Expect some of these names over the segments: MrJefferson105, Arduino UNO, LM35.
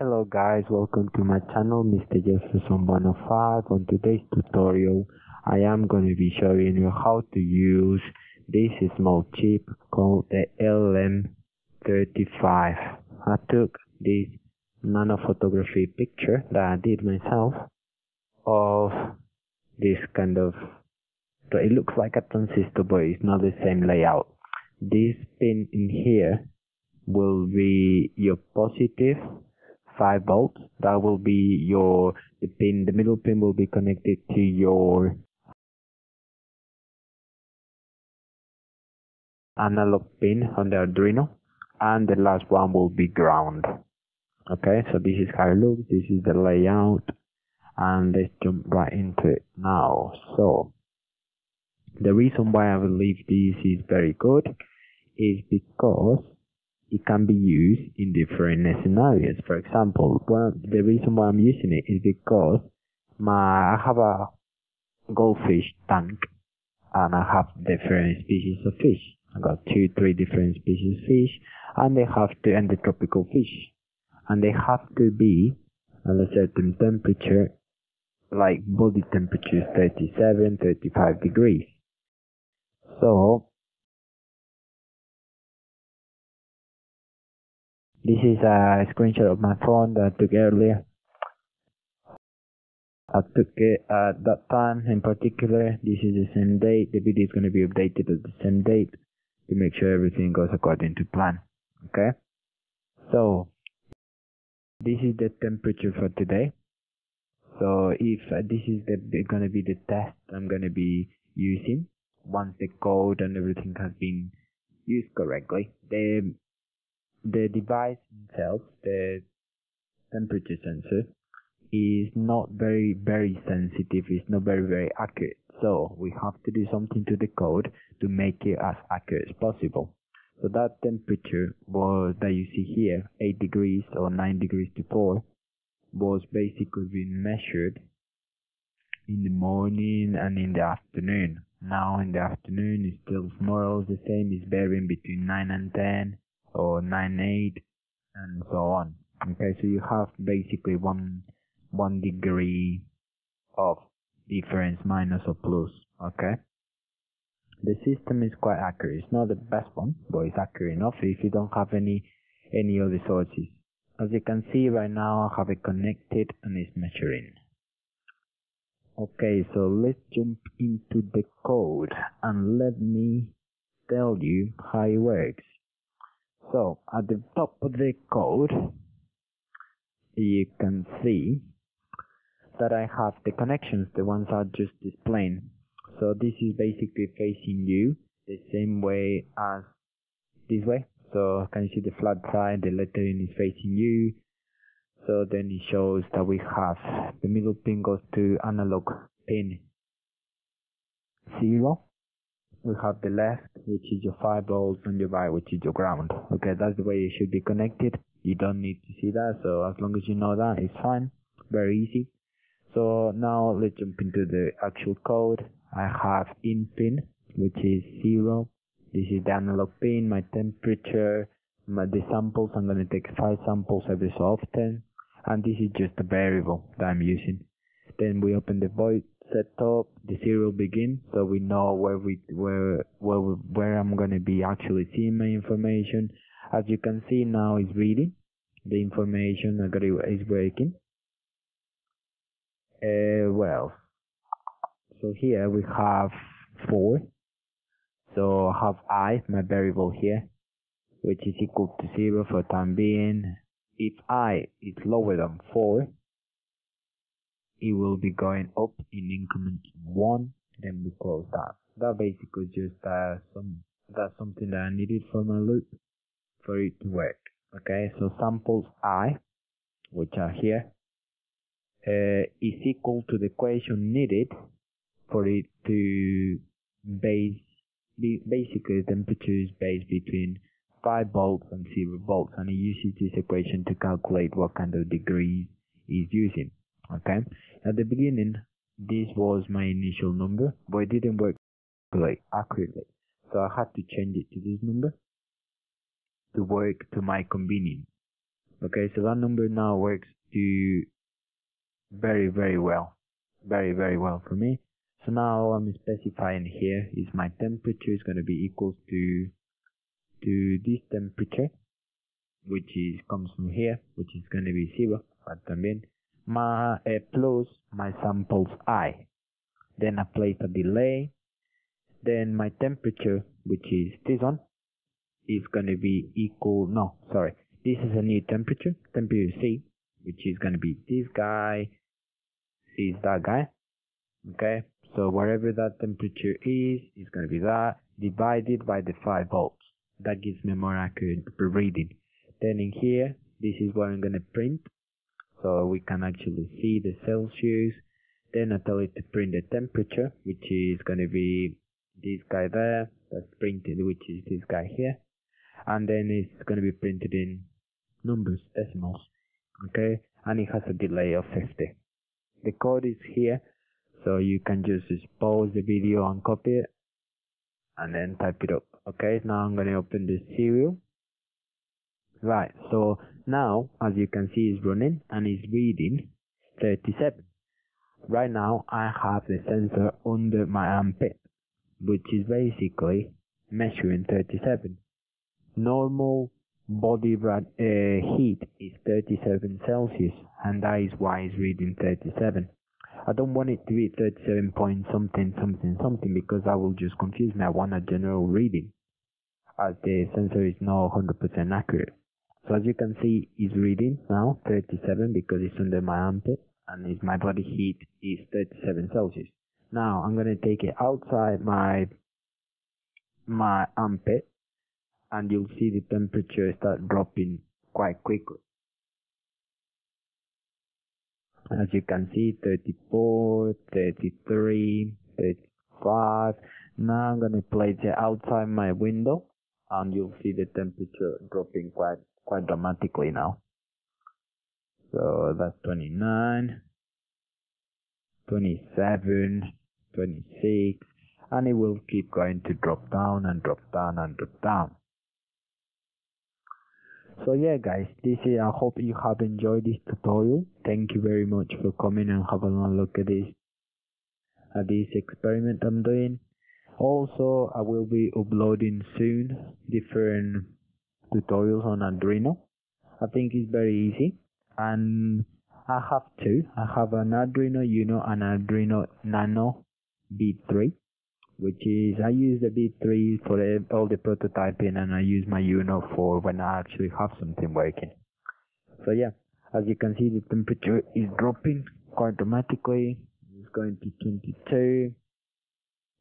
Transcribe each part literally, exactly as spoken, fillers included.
Hello guys, welcome to my channel Mr Jefferson one oh five. On today's tutorial I am going to be showing you how to use this small chip called the L M thirty-five. I took this nanophotography picture that I did myself of this kind of, so it looks like a transistor but it's not the same layout. This pin in here will be your positive five volts. That will be your the pin. The middle pin will be connected to your analog pin on the Arduino, and the last one will be ground. Okay, so this is how it looks. This is the layout, and let's jump right into it now. So the reason why I believe this is very good is because it can be used in different scenarios. For example, one of the reason why I'm using it is because my I have a goldfish tank, and I have different species of fish. I got two, three different species of fish, and they have to and the tropical fish, and they have to be at a certain temperature, like body temperature is thirty-seven, thirty-five degrees. So this is a screenshot of my phone that I took earlier. I took it at that time in particular. This is the same date. The video is going to be updated at the same date to make sure everything goes according to plan. Okay? So, this is the temperature for today. So, if uh, this is the going to be the test I'm going to be using, once the code and everything has been used correctly, the The device itself, the temperature sensor, is not very, very sensitive. It's not very, very accurate. So we have to do something to the code to make it as accurate as possible. So that temperature was that you see here, eight degrees or nine degrees to four, was basically being measured in the morning and in the afternoon. Now in the afternoon, it's still more or less the same. It's varying between nine and ten. Or nine eight, and so on. Okay, so you have basically one one degree of difference, minus or plus. Okay, the system is quite accurate. It's not the best one, but it's accurate enough if you don't have any any other sources. As you can see right now, I have it connected and it's measuring. Okay, so let's jump into the code and let me tell you how it works. So, at the top of the code, you can see that I have the connections, the ones I just displayed. So, this is basically facing you the same way as this way. So, can you see the flat side, the lettering is facing you. So, then it shows that we have the middle pin goes to analog pin zero. We have the left, which is your five volts, and your right, which is your ground. Okay, that's the way it should be connected. You don't need to see that, so as long as you know that, it's fine. Very easy. So now let's jump into the actual code. I have in pin, which is zero. This is the analog pin, my temperature, my the samples. I'm going to take five samples every so often. And this is just a variable that I'm using. Then we open the void. Set up the serial begin, so we know where we where where where I'm gonna be actually seeing my information. As you can see now, it's reading the information. I got it, is working. Uh, what else? So here we have four. So I have I, my variable here, which is equal to zero for time being. If I is lower than four, it will be going up in increment one. Then we close that. That basically just uh, some that's something that I needed for my loop for it to work. Okay, so samples I, which are here, uh, is equal to the equation needed for it to base be, basically the temperature is based between five volts and zero volts, and it uses this equation to calculate what kind of degree it's using. Okay, at the beginning this was my initial number, but it didn't work like accurately, so I had to change it to this number to work to my convenience. Okay, so that number now works to very, very well. Very, very well for me. So now I'm specifying here is my temperature is going to be equal to to this temperature, which is comes from here, which is going to be zero. But then my uh, plus my samples I. Then I place a delay. Then my temperature, which is this one, is going to be equal. No, sorry, this is a new temperature, temperature C, which is going to be this guy. C is that guy. Okay, so whatever that temperature is, it's going to be that divided by the five volts. That gives me more accurate reading. Then in here, this is what I'm going to print, so we can actually see the Celsius. Then I tell it to print the temperature, which is going to be this guy there, that's printed, which is this guy here. And then it's going to be printed in numbers, decimals. Okay, and it has a delay of fifty. The code is here, so you can just pause the video and copy it, and then type it up. Okay, now I'm going to open the serial. Right, so now, as you can see, it's running, and it's reading thirty-seven. Right now, I have the sensor under my armpit, which is basically measuring thirty-seven. Normal body uh, heat is thirty-seven Celsius, and that is why it's reading thirty-seven. I don't want it to be thirty-seven point something something something, because that will just confuse me. I want a general reading, as the sensor is not one hundred percent accurate. So as you can see, it's reading now thirty-seven because it's under my armpit, and it's my body heat is thirty-seven Celsius. Now I'm going to take it outside my my armpit, and you'll see the temperature start dropping quite quickly. As you can see, thirty-four, thirty-three, thirty-five. Now I'm going to place it outside my window, and you'll see the temperature dropping quite quite dramatically now. So that's twenty-nine, twenty-seven, twenty-six, and it will keep going to drop down and drop down and drop down. So yeah guys, this is, I hope you have enjoyed this tutorial. Thank you very much for coming and having a look at this at this experiment I'm doing. Also, I will be uploading soon different tutorials on Arduino. I think it's very easy, and I have two. I have an Arduino UNO and Arduino Nano B three, which is, I use the B three for all the prototyping, and I use my UNO for when I actually have something working. So yeah, as you can see, the temperature is dropping quite dramatically. It's going to twenty-two,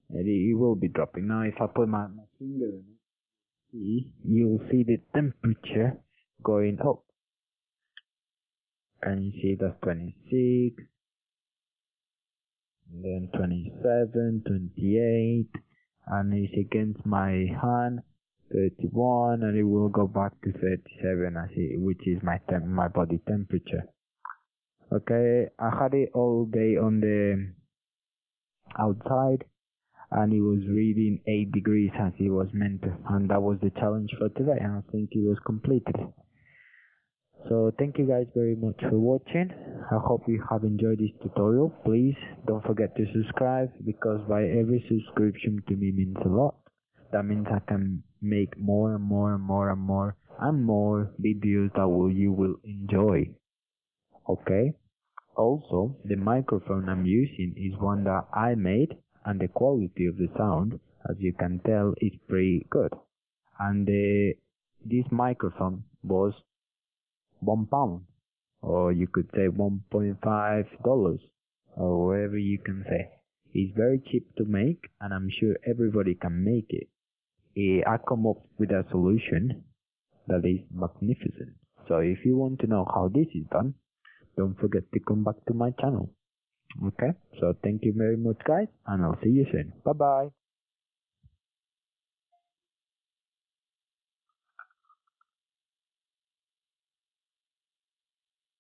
and it will be dropping. Now if I put my, my finger in it, you'll see the temperature going up. And you see that's twenty-six. And then twenty-seven, twenty-eight, and it's against my hand, thirty-one, and it will go back to thirty-seven, I see, which is my temp my body temperature. Okay, I had it all day on the outside, and it was reading eight degrees as it was meant to, and that was the challenge for today, and I think it was completed. So thank you guys very much for watching. I hope you have enjoyed this tutorial. Please don't forget to subscribe, because by every subscription to me means a lot. That means I can make more and more and more and more and more videos that will you will enjoy. Okay? Also, the microphone I'm using is one that I made, and the quality of the sound, as you can tell, is pretty good. And the, this microphone was one pound, or you could say one point five dollars, or whatever you can say. It's very cheap to make, and I'm sure everybody can make it. I come up with a solution that is magnificent. So if you want to know how this is done, don't forget to come back to my channel. Okay, so thank you very much guys, and I'll see you soon. Bye bye.